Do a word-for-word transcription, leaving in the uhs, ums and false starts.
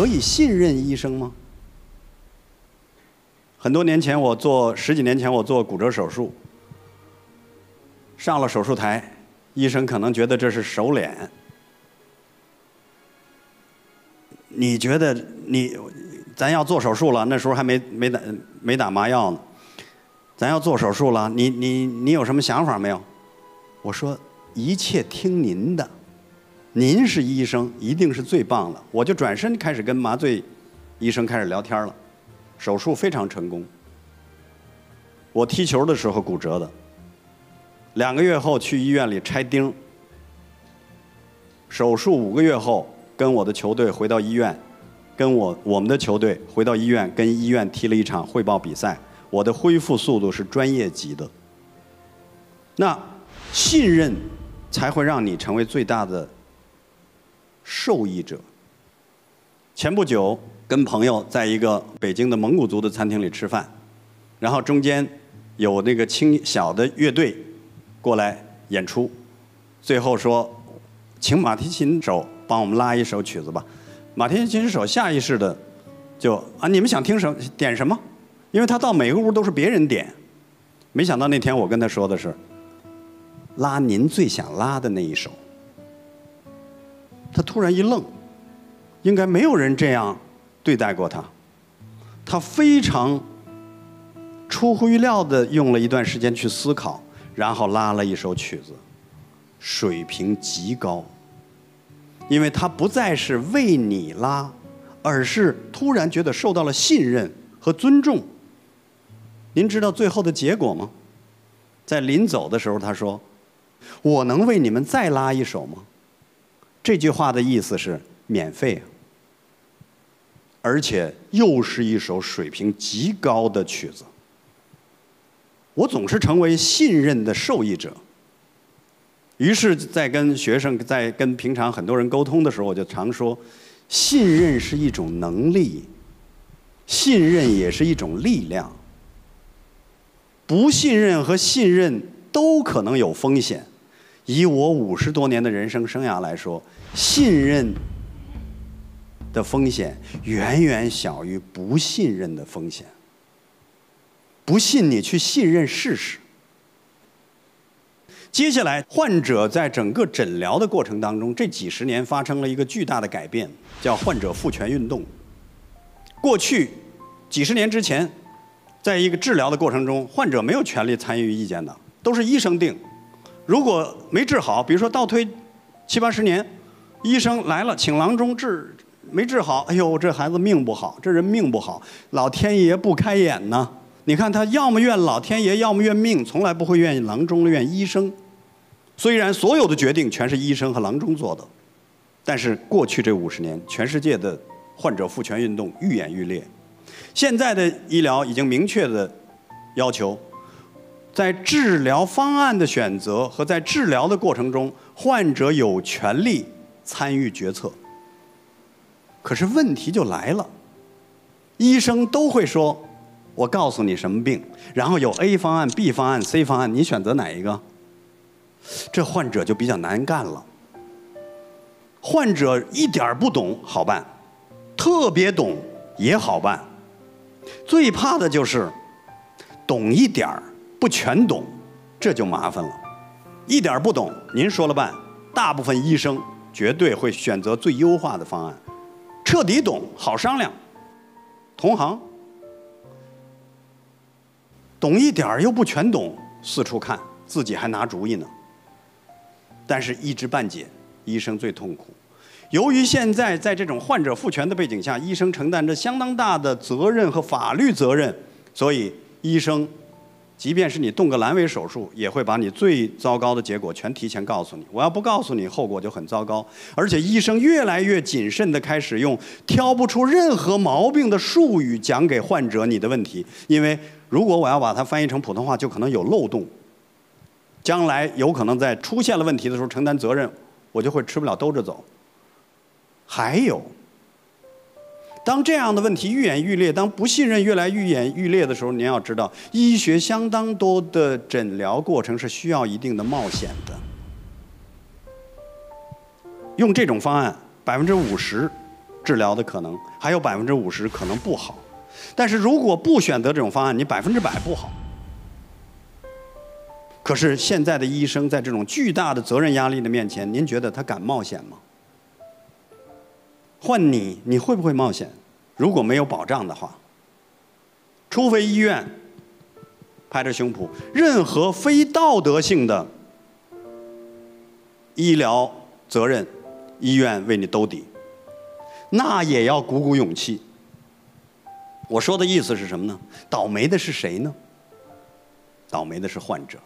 可以信任医生吗？很多年前，我做十几年前我做骨折手术，上了手术台，医生可能觉得这是手脸。你觉得你咱要做手术了，那时候还没没打没打麻药呢，咱要做手术了，你你你有什么想法没有？我说一切听您的。 您是医生，一定是最棒的。我就转身开始跟麻醉医生开始聊天了。手术非常成功。我踢球的时候骨折的，两个月后去医院里拆钉。手术五个月后，跟我的球队回到医院，跟我我们的球队回到医院，跟医院踢了一场汇报比赛。我的恢复速度是专业级的。那信任才会让你成为最大的 受益者。前不久跟朋友在一个北京的蒙古族的餐厅里吃饭，然后中间有那个轻小的乐队过来演出，最后说请马提琴手帮我们拉一首曲子吧。马提琴手下意识的就啊，你们想听什么点什么？因为他到每个屋都是别人点。没想到那天我跟他说的是拉您最想拉的那一首。 他突然一愣，应该没有人这样对待过他。他非常出乎预料的用了一段时间去思考，然后拉了一首曲子，水平极高。因为他不再是为你拉，而是突然觉得受到了信任和尊重。您知道最后的结果吗？在临走的时候，他说：“我能为你们再拉一首吗？” 这句话的意思是免费啊，而且又是一首水平极高的曲子。我总是成为信任的受益者。于是，在跟学生、在跟平常很多人沟通的时候，我就常说，信任是一种能力，信任也是一种力量。不信任和信任都可能有风险。 以我五十多年的人生生涯来说，信任的风险远远小于不信任的风险。不信你去信任试试。接下来，患者在整个诊疗的过程当中，这几十年发生了一个巨大的改变，叫患者赋权运动。过去几十年之前，在一个治疗的过程中，患者没有权利参与意见的，都是医生定。 如果没治好，比如说倒推七八十年，医生来了，请郎中治没治好，哎呦，这孩子命不好，这人命不好，老天爷不开眼呢。你看他要么怨老天爷，要么怨命，从来不会怨郎中、怨医生。虽然所有的决定全是医生和郎中做的，但是过去这五十年，全世界的患者赋权运动愈演愈烈。现在的医疗已经明确的要求。 在治疗方案的选择和在治疗的过程中，患者有权利参与决策。可是问题就来了，医生都会说：“我告诉你什么病，然后有 A 方案、B 方案、C 方案，你选择哪一个？”这患者就比较难干了。患者一点不懂好办，特别懂也好办，最怕的就是懂一点儿 不全懂，这就麻烦了。一点不懂，您说了办。大部分医生绝对会选择最优化的方案。彻底懂，好商量，同行。懂一点又不全懂，四处看，自己还拿主意呢。但是，一知半解，医生最痛苦。由于现在在这种患者赋权的背景下，医生承担着相当大的责任和法律责任，所以医生 即便是你动个阑尾手术，也会把你最糟糕的结果全提前告诉你。我要不告诉你，后果就很糟糕。而且医生越来越谨慎地开始用挑不出任何毛病的术语讲给患者你的问题，因为如果我要把它翻译成普通话，就可能有漏洞。将来有可能在出现了问题的时候承担责任，我就会吃不了兜着走。还有， 当这样的问题愈演愈烈，当不信任越来愈演愈烈的时候，您要知道，医学相当多的诊疗过程是需要一定的冒险的。用这种方案，百分之五十治疗的可能，还有百分之五十可能不好。但是如果不选择这种方案，你百分之百不好。可是现在的医生在这种巨大的责任压力的面前，您觉得他敢冒险吗？换你，你会不会冒险？如果没有保障的话，除非医院拍着胸脯，任何非道德性的医疗责任，医院为你兜底，那也要鼓鼓勇气。我说的意思是什么呢？倒霉的是谁呢？倒霉的是患者。